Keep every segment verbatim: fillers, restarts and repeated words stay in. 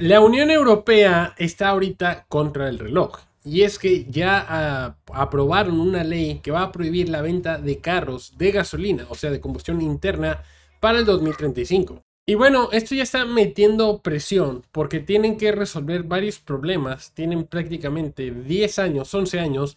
La Unión Europea está ahorita contra el reloj. Y es que ya uh, aprobaron una ley que va a prohibir la venta de carros de gasolina, o sea de combustión interna, para el dos mil treinta y cinco. Y bueno, esto ya está metiendo presión porque tienen que resolver varios problemas. Tienen prácticamente diez años, once años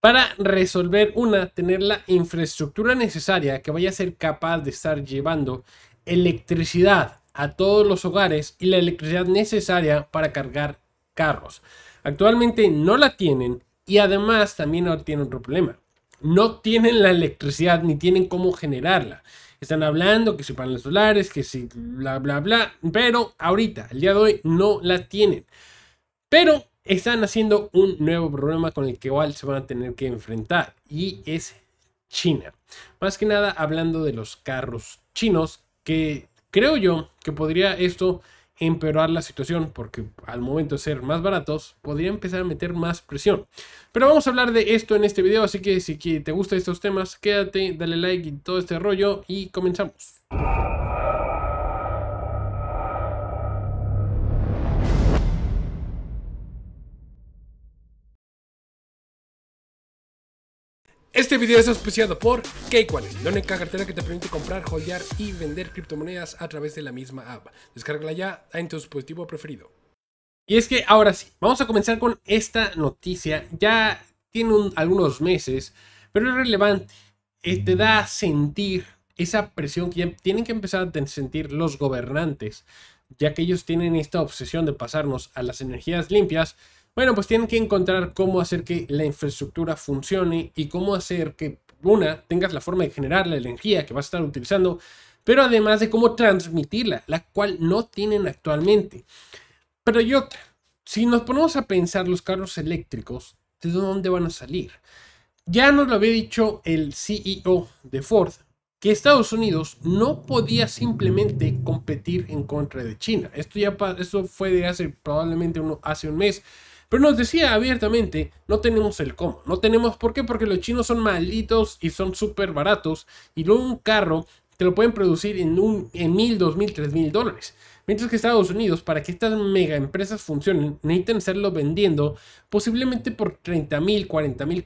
para resolver una, tener la infraestructura necesaria que vaya a ser capaz de estar llevando electricidad a todos los hogares y la electricidad necesaria para cargar carros. Actualmente no la tienen y además también no tienen otro problema. No tienen la electricidad ni tienen cómo generarla. Están hablando que si paneles solares, que si bla bla bla, pero ahorita, el día de hoy, no la tienen. Pero están haciendo un nuevo problema con el que igual se van a tener que enfrentar y es China. Más que nada hablando de los carros chinos, que creo yo que podría esto empeorar la situación porque al momento de ser más baratos podría empezar a meter más presión. Pero vamos a hablar de esto en este video, así que si te gustan estos temas quédate, dale like y todo este rollo y comenzamos. Este video es auspiciado por CakeWallet, la única cartera que te permite comprar, holdear y vender criptomonedas a través de la misma app. Descárgala ya en tu dispositivo preferido. Y es que ahora sí, vamos a comenzar con esta noticia. Ya tiene un, algunos meses, pero es relevante. Eh, te da a sentir esa presión que ya tienen que empezar a sentir los gobernantes, ya que ellos tienen esta obsesión de pasarnos a las energías limpias. Bueno, pues tienen que encontrar cómo hacer que la infraestructura funcione y cómo hacer que, una, tengas la forma de generar la energía que vas a estar utilizando, pero además de cómo transmitirla, la cual no tienen actualmente. Pero y otra, si nos ponemos a pensar los carros eléctricos, ¿de dónde van a salir? Ya nos lo había dicho el C E O de Ford, que Estados Unidos no podía simplemente competir en contra de China. Esto, ya, esto fue de hace probablemente uno, hace un mes. Pero nos decía abiertamente, no tenemos el cómo, no tenemos por qué, porque los chinos son malditos y son súper baratos y luego un carro te lo pueden producir en un en mil, dos mil, tres mil dólares. Mientras que Estados Unidos, para que estas mega empresas funcionen, necesitan estarlo vendiendo posiblemente por treinta mil, cuarenta mil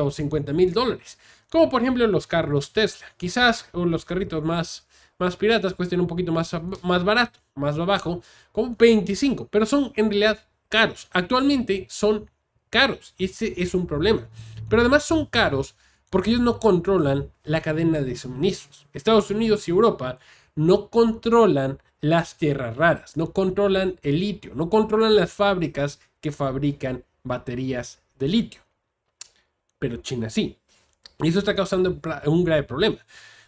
o cincuenta mil dólares. Como por ejemplo los carros Tesla, quizás, o los carritos más... más piratas cuesten un poquito más, más barato, más abajo, con veinticinco, pero son en realidad caros. Actualmente son caros y ese es un problema. Pero además son caros porque ellos no controlan la cadena de suministros. Estados Unidos y Europa no controlan las tierras raras, no controlan el litio, no controlan las fábricas que fabrican baterías de litio. Pero China sí. Y eso está causando un grave problema.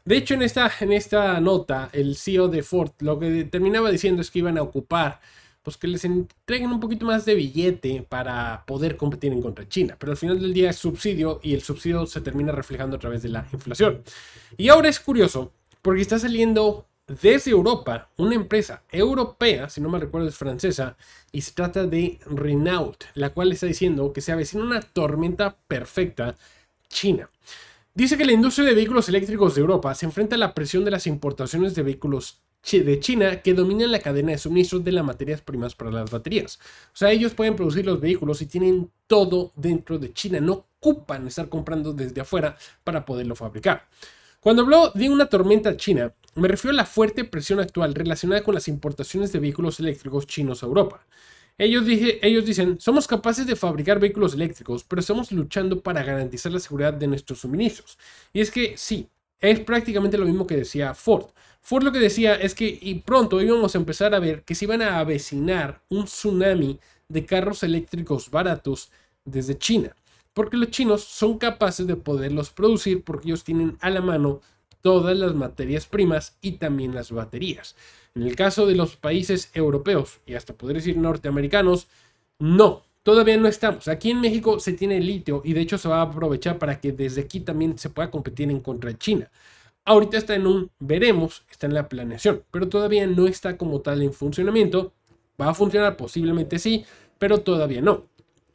De hecho, en esta, en esta nota, el C E O de Ford lo que terminaba diciendo es que iban a ocupar pues que les entreguen un poquito más de billete para poder competir en contra de China. Pero al final del día es subsidio y el subsidio se termina reflejando a través de la inflación. Y ahora es curioso porque está saliendo desde Europa una empresa europea, si no me recuerdo es francesa, y se trata de Renault, la cual está diciendo que se avecina una tormenta perfecta China. Dice que la industria de vehículos eléctricos de Europa se enfrenta a la presión de las importaciones de vehículos de China que dominan la cadena de suministros de las materias primas para las baterías. O sea, ellos pueden producir los vehículos y tienen todo dentro de China. No ocupan estar comprando desde afuera para poderlo fabricar. Cuando habló de una tormenta china, me refiero a la fuerte presión actual relacionada con las importaciones de vehículos eléctricos chinos a Europa. Ellos, dije, ellos dicen, somos capaces de fabricar vehículos eléctricos, pero estamos luchando para garantizar la seguridad de nuestros suministros. Y es que sí, es prácticamente lo mismo que decía Ford. Ford lo que decía es que y pronto íbamos a empezar a ver que se iban a avecinar un tsunami de carros eléctricos baratos desde China. Porque los chinos son capaces de poderlos producir porque ellos tienen a la mano todas las materias primas y también las baterías. En el caso de los países europeos y hasta poder decir norteamericanos, no, todavía no estamos. Aquí en México se tiene litio y de hecho se va a aprovechar para que desde aquí también se pueda competir en contra de China. Ahorita está en un veremos, está en la planeación, pero todavía no está como tal en funcionamiento. Va a funcionar posiblemente sí, pero todavía no.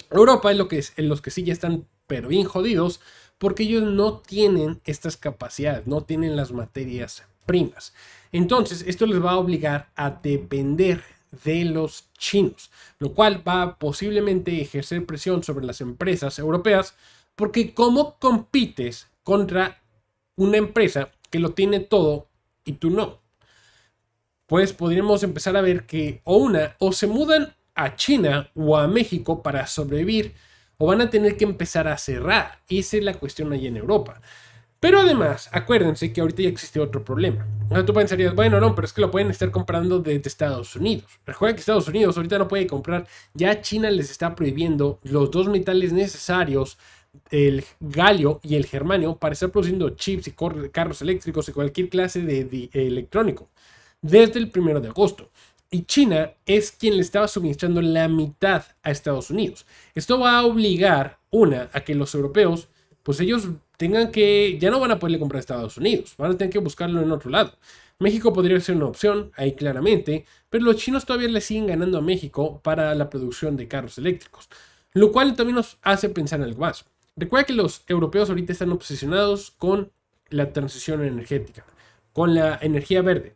Europa es lo que es, en los que sí ya están pero bien jodidos porque ellos no tienen estas capacidades, no tienen las materias primas. Entonces, esto les va a obligar a depender de los chinos, lo cual va a posiblemente ejercer presión sobre las empresas europeas, porque ¿cómo compites contra una empresa que lo tiene todo y tú no? Pues podríamos empezar a ver que o una o se mudan a China o a México para sobrevivir, o van a tener que empezar a cerrar. Esa es la cuestión allí en Europa. Pero además, acuérdense que ahorita ya existe otro problema. Ahora tú pensarías, bueno, no, pero es que lo pueden estar comprando desde Estados Unidos. Recuerda que Estados Unidos ahorita no puede comprar. Ya China les está prohibiendo los dos metales necesarios, el galio y el germanio, para estar produciendo chips y carros eléctricos y cualquier clase de, de electrónico desde el primero de agosto. Y China es quien le estaba suministrando la mitad a Estados Unidos. Esto va a obligar, una, a que los europeos, pues ellos tengan que, ya no van a poderle comprar a Estados Unidos, van a tener que buscarlo en otro lado. México podría ser una opción, ahí claramente, pero los chinos todavía le siguen ganando a México para la producción de carros eléctricos, lo cual también nos hace pensar en algo más. Recuerda que los europeos ahorita están obsesionados con la transición energética, con la energía verde.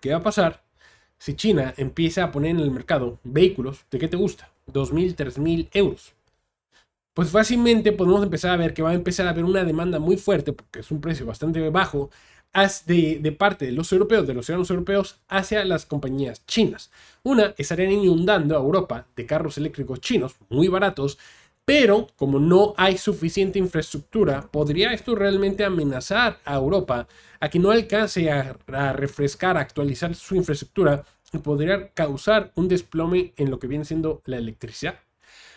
¿Qué va a pasar si China empieza a poner en el mercado vehículos de qué te gusta? dos mil, tres mil euros. Pues fácilmente podemos empezar a ver que va a empezar a haber una demanda muy fuerte, porque es un precio bastante bajo, de, de parte de los europeos, de los ciudadanos europeos, hacia las compañías chinas. Una, estarían inundando a Europa de carros eléctricos chinos muy baratos, pero como no hay suficiente infraestructura, podría esto realmente amenazar a Europa a que no alcance a, a refrescar, a actualizar su infraestructura, y podría causar un desplome en lo que viene siendo la electricidad.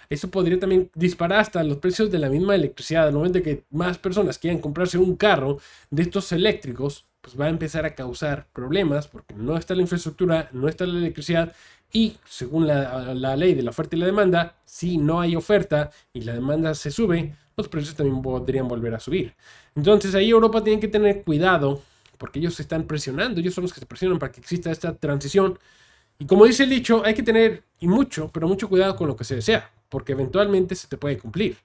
Esto podría también disparar hasta los precios de la misma electricidad. Al momento que más personas quieran comprarse un carro de estos eléctricos, pues va a empezar a causar problemas porque no está la infraestructura, no está la electricidad. Y según la, la ley de la oferta y la demanda, si no hay oferta y la demanda se sube, los precios también podrían volver a subir. Entonces ahí Europa tiene que tener cuidado, porque ellos se están presionando, ellos son los que se presionan para que exista esta transición. Y como dice el dicho, hay que tener y mucho, pero mucho cuidado con lo que se desea, porque eventualmente se te puede cumplir.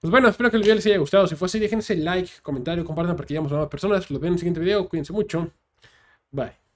Pues bueno, espero que el video les haya gustado. Si fue así, déjense like, comentario, compartan para que lleguemos a más personas. Los veo en el siguiente video, cuídense mucho. Bye.